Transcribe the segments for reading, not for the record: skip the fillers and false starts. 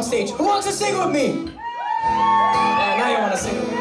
on stage. Who wants to sing with me? Yeah, now you want to sing with me.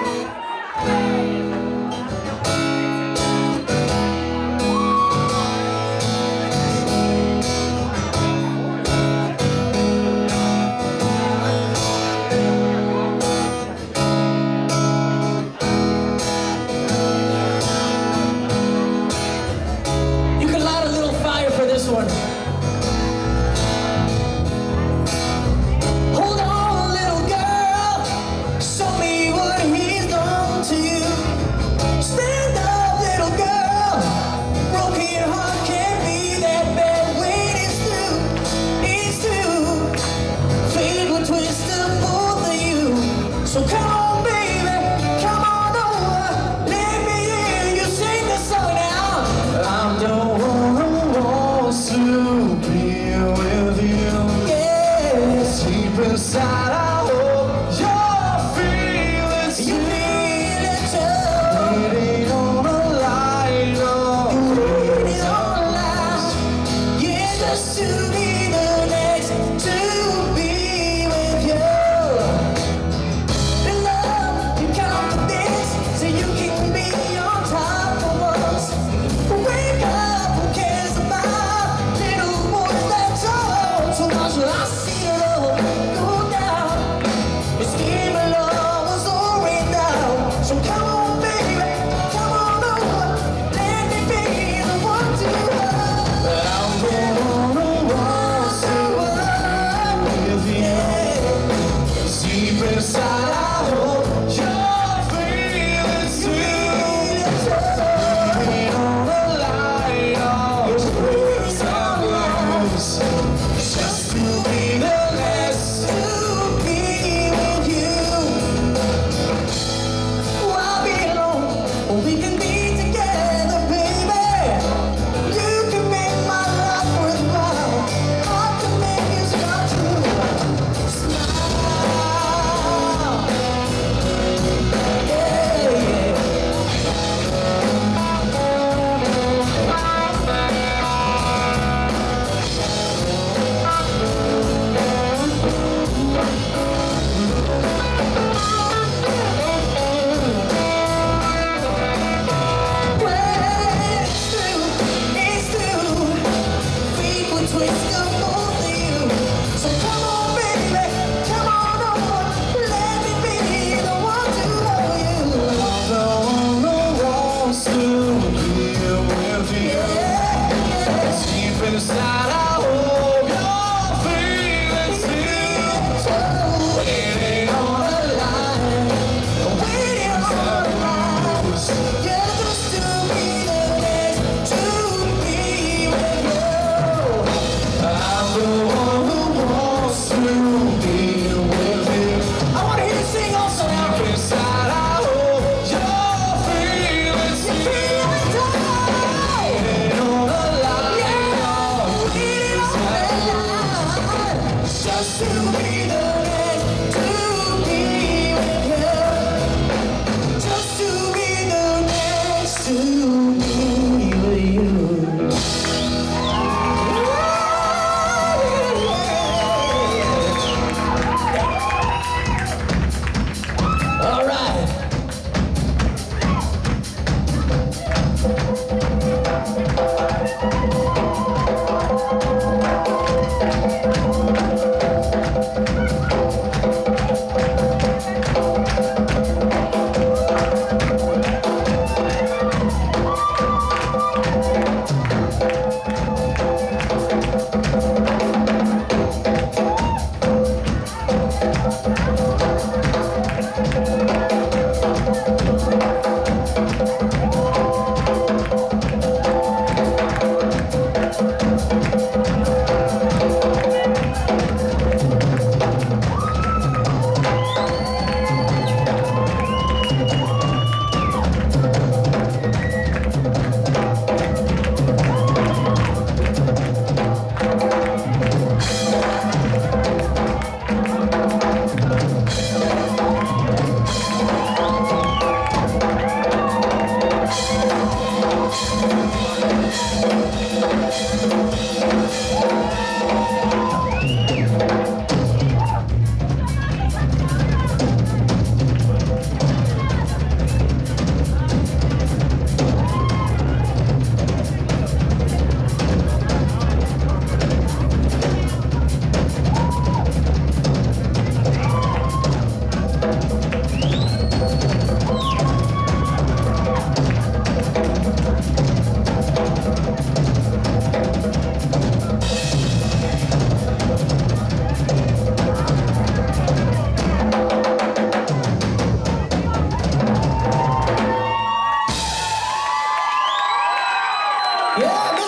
Yeah.